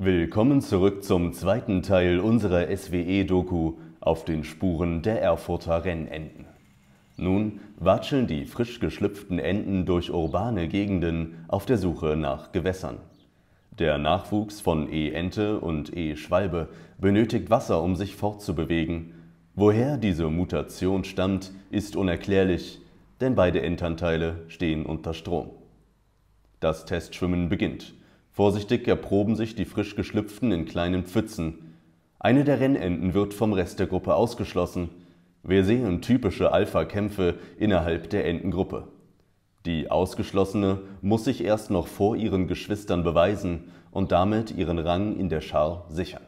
Willkommen zurück zum zweiten Teil unserer SWE-Doku auf den Spuren der Erfurter Rennenten. Nun watscheln die frisch geschlüpften Enten durch urbane Gegenden auf der Suche nach Gewässern. Der Nachwuchs von E-Ente und E-Schwalbe benötigt Wasser, um sich fortzubewegen. Woher diese Mutation stammt, ist unerklärlich, denn beide Elternteile stehen unter Strom. Das Testschwimmen beginnt. Vorsichtig erproben sich die frisch geschlüpften in kleinen Pfützen. Eine der Rennenten wird vom Rest der Gruppe ausgeschlossen. Wir sehen typische Alpha-Kämpfe innerhalb der Entengruppe. Die Ausgeschlossene muss sich erst noch vor ihren Geschwistern beweisen und damit ihren Rang in der Schar sichern.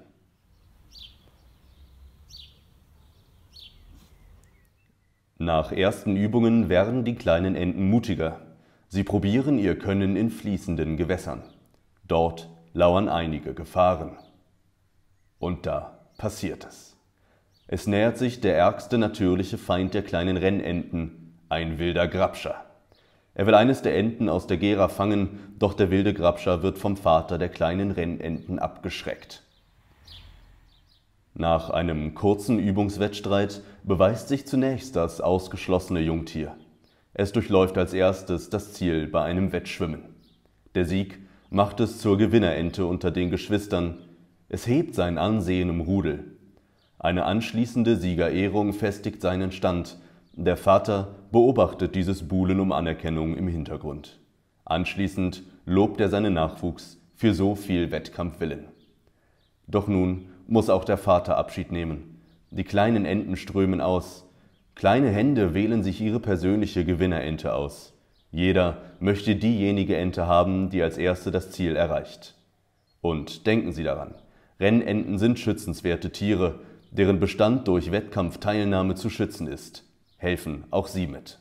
Nach ersten Übungen werden die kleinen Enten mutiger. Sie probieren ihr Können in fließenden Gewässern. Dort lauern einige Gefahren. Und da passiert es. Es nähert sich der ärgste natürliche Feind der kleinen Rennenten, ein wilder Grabscher. Er will eines der Enten aus der Gera fangen, doch der wilde Grabscher wird vom Vater der kleinen Rennenten abgeschreckt. Nach einem kurzen Übungswettstreit beweist sich zunächst das ausgeschlossene Jungtier. Es durchläuft als erstes das Ziel bei einem Wettschwimmen. Der Sieg macht es zur Gewinnerente unter den Geschwistern. Es hebt sein Ansehen im Rudel. Eine anschließende Siegerehrung festigt seinen Stand. Der Vater beobachtet dieses Buhlen um Anerkennung im Hintergrund. Anschließend lobt er seinen Nachwuchs für so viel Wettkampfwillen. Doch nun muss auch der Vater Abschied nehmen. Die kleinen Enten strömen aus. Kleine Hände wählen sich ihre persönliche Gewinnerente aus. Jeder möchte diejenige Ente haben, die als erste das Ziel erreicht. Und denken Sie daran, Rennenten sind schützenswerte Tiere, deren Bestand durch Wettkampfteilnahme zu schützen ist. Helfen auch Sie mit.